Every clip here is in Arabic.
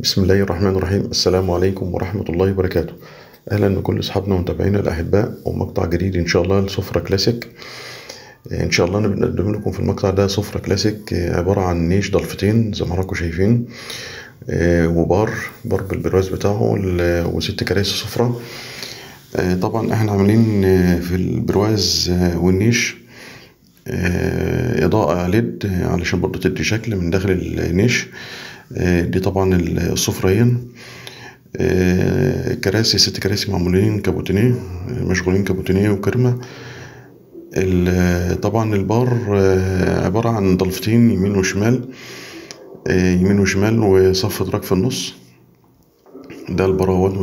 بسم الله الرحمن الرحيم. السلام عليكم ورحمة الله وبركاته. أهلا بكل أصحابنا ومتابعينا الأحباء، ومقطع جديد إن شاء الله لسفرة كلاسيك. إن شاء الله أنا بنقدم لكم في المقطع ده سفرة كلاسيك عبارة عن نيش ضلفتين زي ما راكم شايفين، وبار بالبرواز بتاعه، وست كراسي سفرة. طبعا احنا عاملين في البرواز والنيش إضاءة ليد علشان برضه تدي شكل من داخل النيش. دي طبعا السفريين. الكراسي ست كراسي معمولين كابوتينيه، مشغولين كابوتينيه وكرمة. طبعا البار عبارة عن ضلفتين يمين وشمال وصف دراج في النص. ده البراوان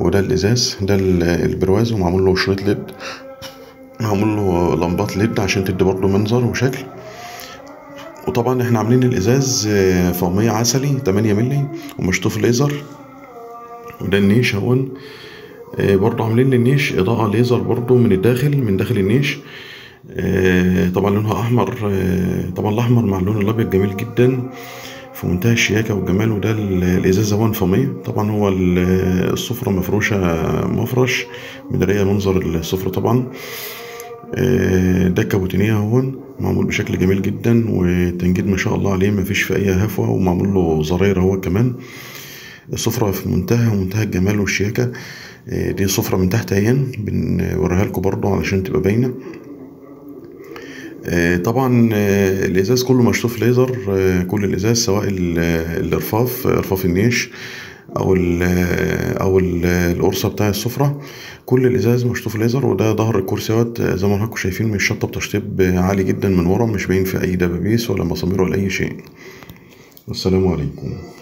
وده الإزاز. ده البرواز ومعمول له شريط ليد، معمول له لمبات ليد عشان تدي برضه منظر وشكل. وطبعا احنا عاملين الازاز فومية عسلي 8 مللي ومشطوف ليزر. وده النيش اهون، برضه عاملين للنيش اضاءة ليزر برضه من داخل النيش. طبعا لونها احمر، طبعا الاحمر مع اللون الابيض جميل جدا في منتهى الشياكة والجمال. وده الازاز اهون فومية. طبعا هو السفرة مفروشة مفرش مدارية منظر السفرة. طبعا ده الكابوتينيه اهون، معمول بشكل جميل جدا وتنجيد ما شاء الله عليه، مفيش في اي هفوه، ومعمول له زراير اهو كمان. السفره في منتهى الجمال والشياكه. دي سفره من تحت اهي، بنوريها لكم برضو علشان تبقى باينه. طبعا الازاز كله مشطوف ليزر، كل الازاز سواء الرفاف النيش او القرصه بتاع السفره، كل الازاز مشطوف ليزر. وده ظهر الكرسي اهوت زي ما حضراتكم شايفين، من الشطه بتشطيب عالي جدا من ورا، مش باين في اي دبابيس ولا مسامير ولا اي شيء. والسلام عليكم.